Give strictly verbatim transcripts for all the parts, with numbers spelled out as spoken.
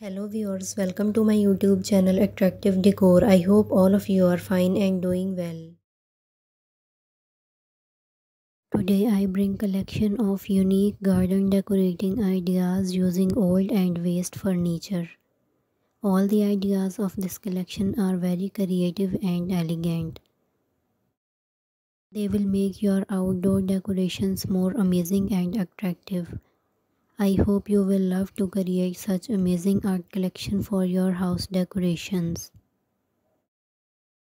Hello viewers, welcome to my YouTube channel Attractive Decor. I hope all of you are fine and doing well. Today I bring collection of unique garden decorating ideas using old and waste furniture. All the ideas of this collection are very creative and elegant. They will make your outdoor decorations more amazing and attractive. I hope you will love to create such amazing art collection for your house decorations.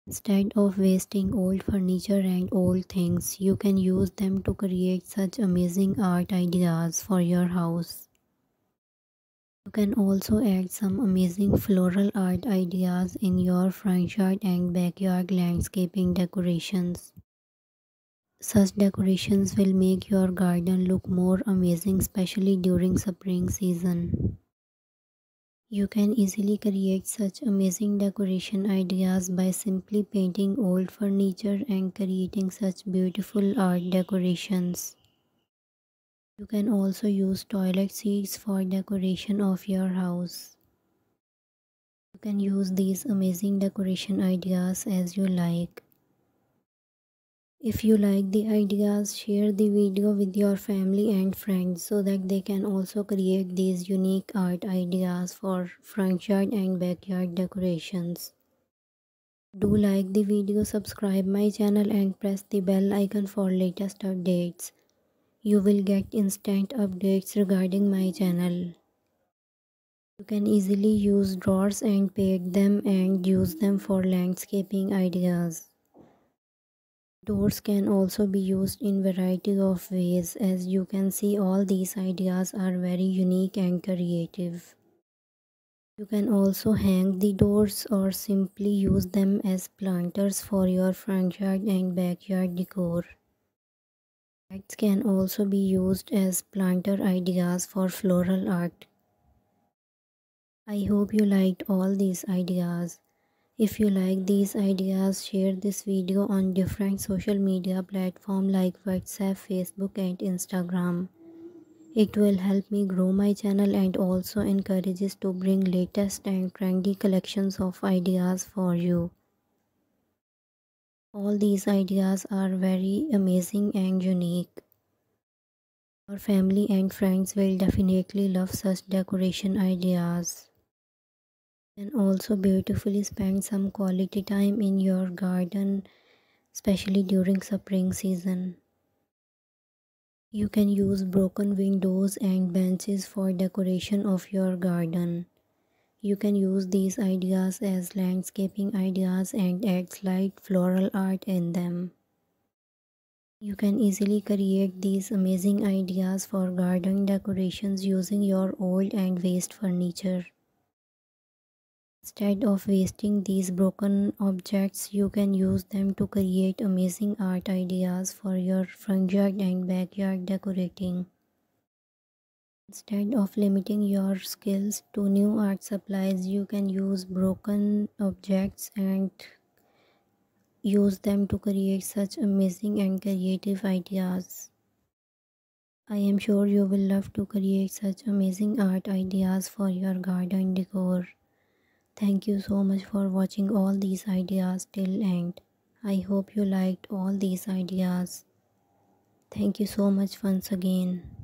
Instead of wasting old furniture and old things, you can use them to create such amazing art ideas for your house. You can also add some amazing floral art ideas in your front yard and backyard landscaping decorations. Such decorations will make your garden look more amazing, especially during spring season. You can easily create such amazing decoration ideas by simply painting old furniture and creating such beautiful art decorations. You can also use toilet seats for decoration of your house. You can use these amazing decoration ideas as you like. If you like the ideas, share the video with your family and friends so that they can also create these unique art ideas for front yard and backyard decorations. Do like the video, subscribe my channel and press the bell icon for latest updates. You will get instant updates regarding my channel. You can easily use drawers and paint them and use them for landscaping ideas. Doors can also be used in variety of ways. As you can see, all these ideas are very unique and creative. You can also hang the doors or simply use them as planters for your front yard and backyard decor. Lights can also be used as planter ideas for floral art. I hope you liked all these ideas. If you like these ideas, share this video on different social media platforms like WhatsApp, Facebook and Instagram. It will help me grow my channel and also encourages to bring latest and trendy collections of ideas for you. All these ideas are very amazing and unique. Your family and friends will definitely love such decoration ideas. And also beautifully spend some quality time in your garden, especially during spring season. You can use broken windows and benches for decoration of your garden. You can use these ideas as landscaping ideas and add slight floral art in them. You can easily create these amazing ideas for garden decorations using your old and waste furniture. Instead of wasting these broken objects, you can use them to create amazing art ideas for your front yard and backyard decorating. Instead of limiting your skills to new art supplies, you can use broken objects and use them to create such amazing and creative ideas. I am sure you will love to create such amazing art ideas for your garden decor. Thank you so much for watching all these ideas till end. I hope you liked all these ideas. Thank you so much once again.